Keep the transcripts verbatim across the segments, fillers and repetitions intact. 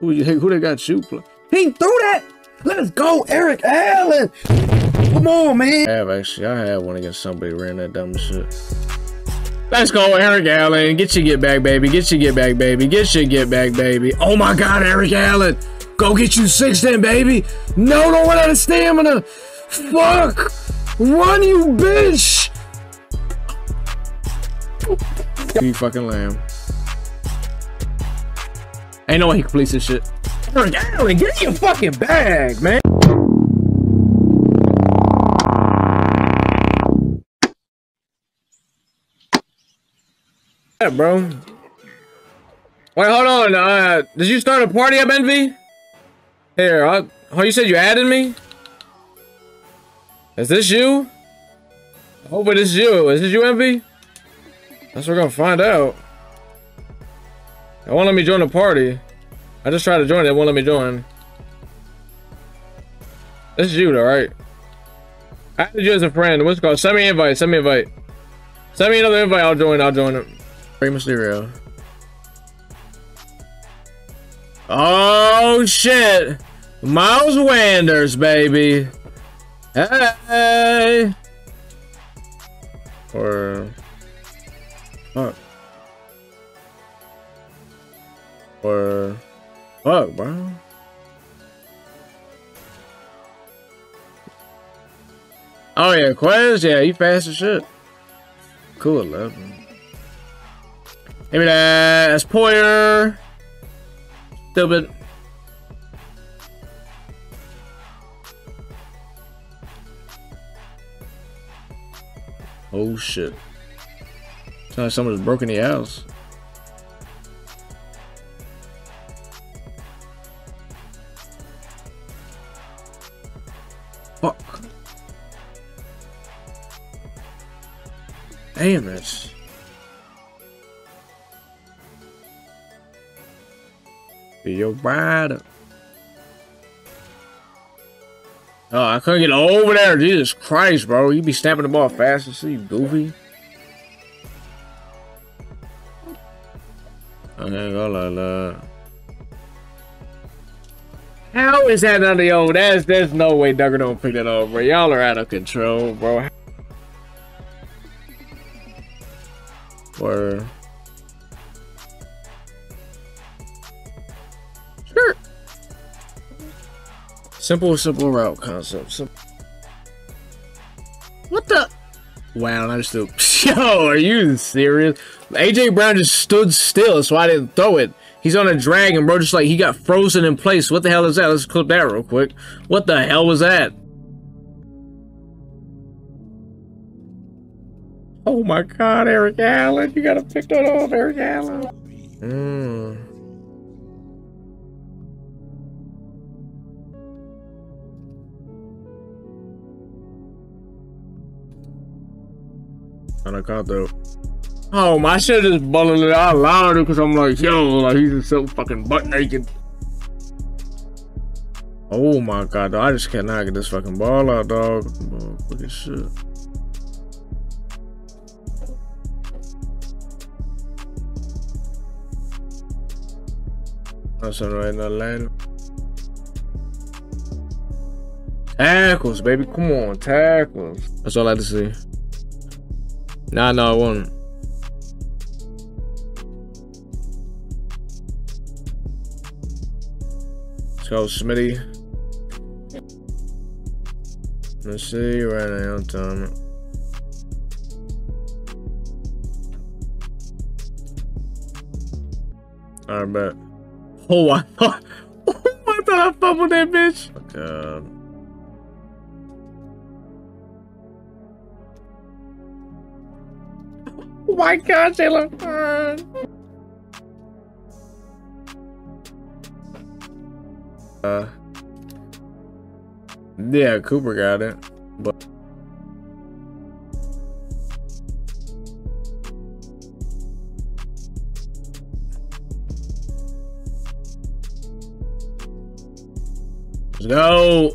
Who, who they got you play? He threw that. Let's go, Eric Allen. Come on, man. I have actually, I had one against somebody ran that dumb shit. Let's go, Eric Allen. Get your get back, baby. Get your get back, baby. Get your get back, baby. Oh my God, Eric Allen. Go get you six then, baby. No, don't run out of stamina. Fuck. Run, you bitch. You fucking lamb. Ain't no way he completes this shit. Eric Allen, get your fucking bag, man. Yeah, bro. Wait, hold on. Uh, did you start a party up, Envy? Here, I, oh, you said you added me? Is this you? I hope it is you. Is this you, Envy? That's what we're gonna find out. It won't let me join the party. I just tried to join it, it won't let me join. This is you though, right? I added you as a friend. What's it called? Send me an invite, send me an invite. Send me another invite, I'll join, I'll join it. Rey Mysterio. Oh shit! Miles Wanders, baby! Hey! Or... fuck. Or... fuck, bro. Oh yeah, Quez? Yeah, you fast as shit. Cool, eleven. Give me that. That's Poyer. Stupid. Oh shit. It's not like someone just broke in the house. Fuck. Damn it. Be your bride. Oh, I couldn't get over there. Jesus Christ, bro. You be snapping the ball fast as you goofy. I'm gonna go like that. How is that under yo? That's there's no way Duggar don't pick that up, bro. Y'all are out of control, bro. Or sure. Simple, simple route concept. Simple. What the? Wow, I just threw. Yo, are you serious? A J Brown just stood still, so I didn't throw it. He's on a drag, and bro, just like he got frozen in place. What the hell is that? Let's clip that real quick. What the hell was that? Oh my God, Eric Allen, you gotta pick that off, Eric Allen. Mm. And I caught though. Oh my, I should have just bundled it out louder because I'm like, yo, like he's just so fucking butt naked. Oh my God, dog, I just cannot get this fucking ball out, dog. Oh, look at shit. Right in the line. Tackles, baby. Come on, tackles. That's all I had to see. Nah, no, I won't. Let's go, Smitty. Let's see right now, time. All right, bet. Oh, I thought, oh, I thought I fumbled that bitch. Oh, God. Oh my God, Jalen Hurts. Uh, yeah, Cooper got it, but. No. All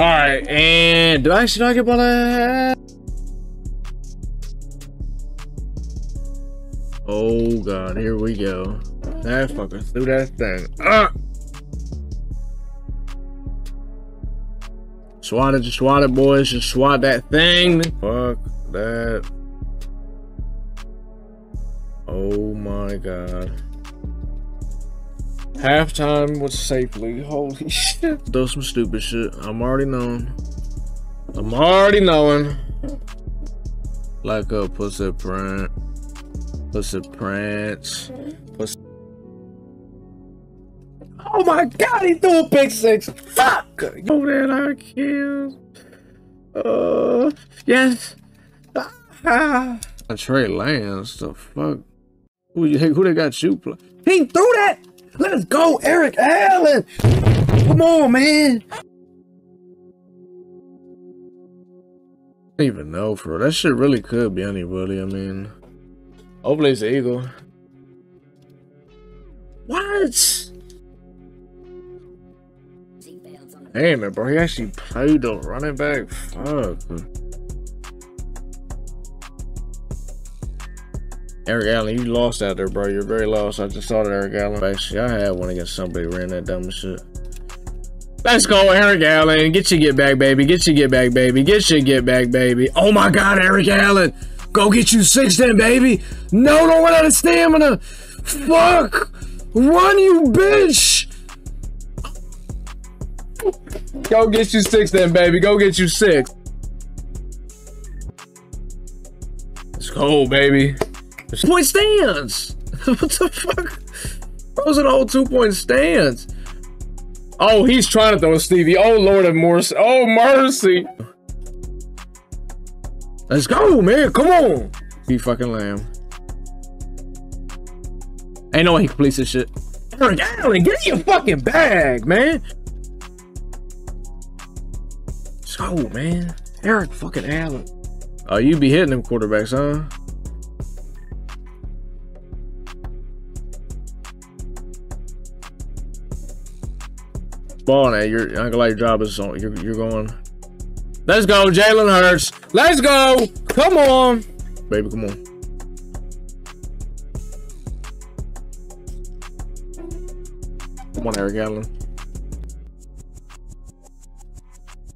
right, and do I should I get by that? Oh God, here we go. That fucker threw that thing up. Swat it, just swat it, boys. Just swat that thing. Fuck that. Oh my god. Halftime was safely. Holy shit. Do some stupid shit. I'm already knowing. I'm already knowing. Like a pussy print. Pussy prints. Pussy. Oh my god, he threw a big six. Fuck! Oh, that I killed. Uh, yes. Ah. Trey Lance, the fuck? Who, who they got you play? He threw that! Let's go, Eric Allen! Come on, man! I don't even know, bro. That shit really could be anybody. I mean, hopefully it's an eagle. What? Damn it, bro. He actually played the running back. Fuck. Eric Allen, you lost out there, bro. You're very lost. I just saw that Eric Allen. Actually, I had one against somebody ran that dumb shit. Let's go, Eric Allen. Get your get back, baby. Get your get back, baby. Get your get back, baby. Oh my god, Eric Allen. Go get you six then, baby. No, don't run out of stamina. Fuck. Run, you bitch. Go get you six then, baby. Go get you six. Let's go, baby. Two-point stance. What the fuck? Throws an old two-point stance. Oh, he's trying to throw Stevie. Oh, Lord of mercy. Oh, mercy. Let's go, man. Come on. He fucking lamb. Ain't no way he completes this shit. Eric Allen, get in your fucking bag, man. Let's go, man. Eric fucking Allen. Oh, you be hitting them quarterbacks, huh? Ball now, you're I ain't gonna lie, your job is on. You're, you're going. Let's go, Jalen Hurts. Let's go. Come on, baby. Come on. Come on, Eric Allen.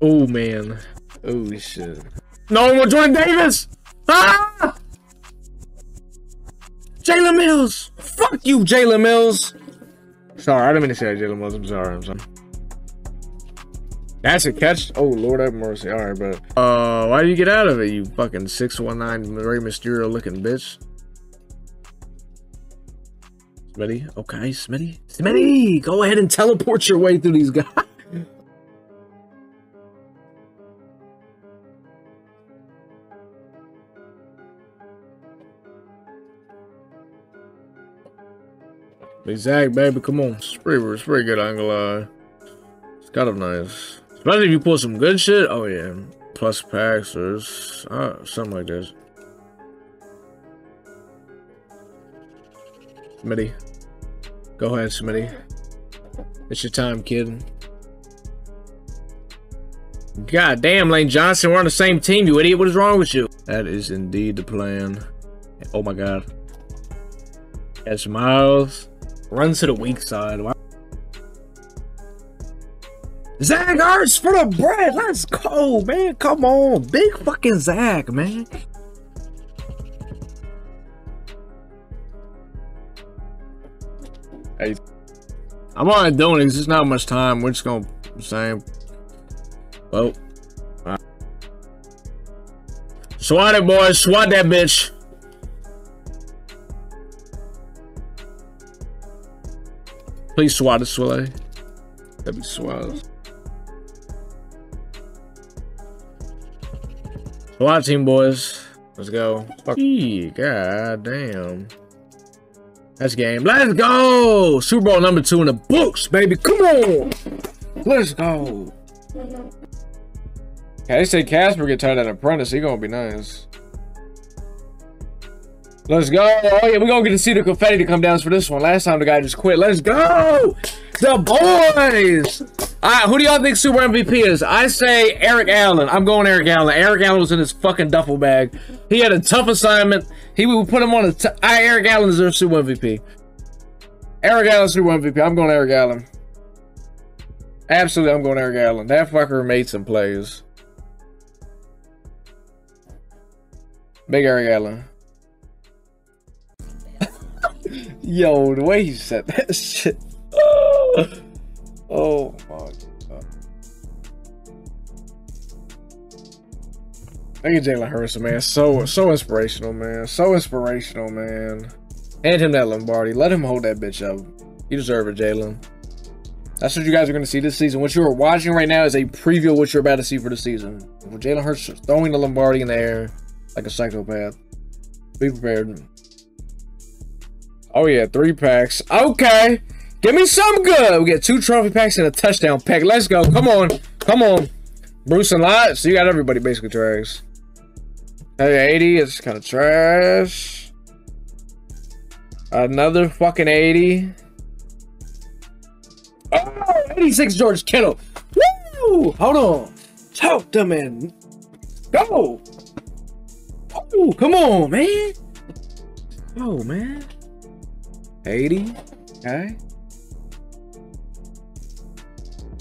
Oh man. Holy shit. No more Jordan Davis. Ah! Jalen Mills. Fuck you, Jalen Mills. Sorry, I didn't mean to say Jalen Mills. I'm sorry. I'm sorry. That's a catch. Oh, Lord have mercy. All right, bro. Uh, why do you get out of it, you fucking six one nine Rey Mysterio looking bitch? Smitty. Okay, Smitty. Smitty, go ahead and teleport your way through these guys. Exact, baby. Come on. It's pretty, it's pretty good, I ain't gonna lie. It's kind of nice. Especially if you pull some good shit. Oh yeah, plus packs or uh, something like this. Smitty, go ahead, Smitty. It's your time, kid. God damn, Lane Johnson, we're on the same team, you idiot. What is wrong with you? That is indeed the plan. Oh my god. Catch Miles. Run to the weak side. Wow. Zach Ertz for the bread. Let's go, man. Come on. Big fucking Zach, man. Hey. I'm already doing it. It's just not much time. We're just going to same. Well. Right. Swat it, boys. Swat that bitch. Please swat it, Swilly. That'd be swat. Swat team, boys. Let's go. Fuck. Eee, god damn. That's game. Let's go. Super Bowl number two in the books, baby. Come on. Let's go. Yeah, they say Casper get tired of apprentice. He gonna be nice. Let's go. Oh yeah, we're gonna get to see the confetti to come down for this one. Last time the guy just quit. Let's go. The boys. All right, who do y'all think Super M V P is? I say Eric Allen. I'm going Eric Allen. Eric Allen was in his fucking duffel bag. He had a tough assignment. He would put him on a. I Eric Allen deserves Super M V P. Eric Allen Super M V P. I'm going Eric Allen. Absolutely, I'm going Eric Allen. That fucker made some plays. Big Eric Allen. Yo, the way he said that shit. Oh my god. Thank you, Jalen Hurts, man. So so inspirational, man. So inspirational, man. Hand him that Lombardi. Let him hold that bitch up. You deserve it, Jalen. That's what you guys are going to see this season. What you are watching right now is a preview of what you're about to see for the season. With Jalen Hurts throwing the Lombardi in the air like a psychopath. Be prepared. Oh, yeah. Three packs. Okay. Give me some good. We get two trophy packs and a touchdown pack. Let's go. Come on. Come on. Bruce and Lott. So you got everybody basically trash. Hey, eighty. It's kind of trash. Another fucking eighty. Oh, eighty-six George Kittle. Woo! Hold on. Talk them in. Go. Oh, come on, man. Oh, man. eighty. Okay.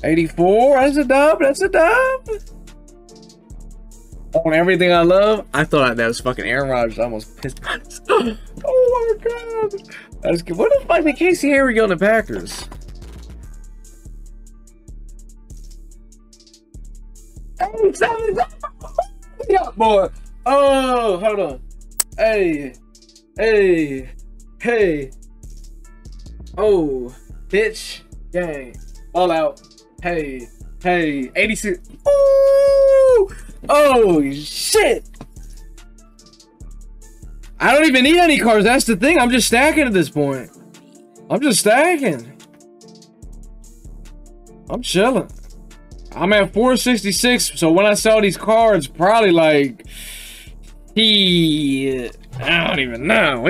eighty-four. That's a dub. That's a dub. On everything I love, I thought that was fucking Aaron Rodgers. I almost pissed myself. Oh, my God. That's good. What the fuck did Casey Harry go on the Packers? eighty-seven. Yeah, boy. Oh, hold on. Hey. Hey. Hey. Oh, bitch. Gang. All out. Hey. Hey. eighty-six. Ooh. Oh, shit. I don't even need any cards. That's the thing. I'm just stacking at this point. I'm just stacking. I'm chilling. I'm at four sixty-six. So when I sell these cards, probably like... He, I don't even know.